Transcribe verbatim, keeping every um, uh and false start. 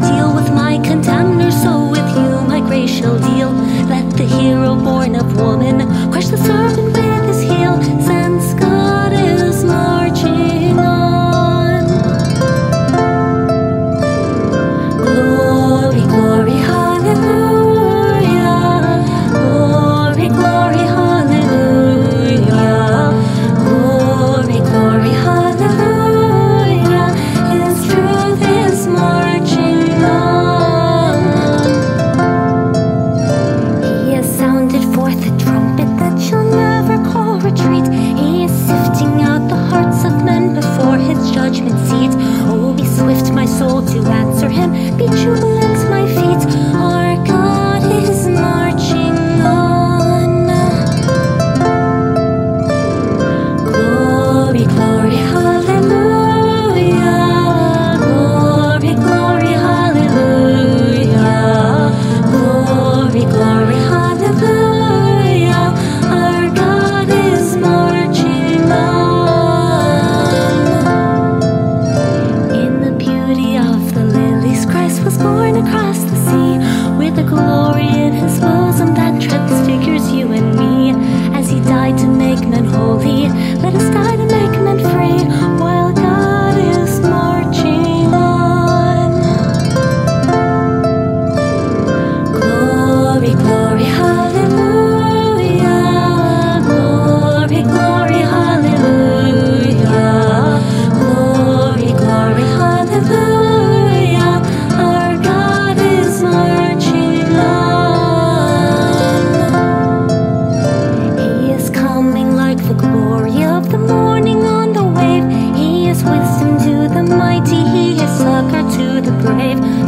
deal with my contemners, so with you my grace shall deal. Let the hero born of woman crush the serpent with his heel, since God is marching on. Glory, glory, hallelujah. Glory, glory, hallelujah. Glory, glory, hallelujah. His truth is marching on. He has sounded forth a trumpet that shall never call retreat. He is sifting out the hearts of men before his judgment seat. Oh, be swift, my soul, to answer him. Be jubilant, my feet. Our God is marching on. Glory, glory, hallelujah. Glory, glory, hallelujah. Glory, glory, hallelujah. Our God is marching on. In the beauty of the lilies, Christ was born across the sea, with a glory in his bosom that transfigures you and me. As he died to make men holy, let us die to make men free, while God is marching on. Glory, glory, hallelujah. Glory, glory, hallelujah. Glory, glory, hallelujah. Our God is marching on. He is coming like the glory of the morning on the wave. He is wisdom to the mighty. He is succor to the brave.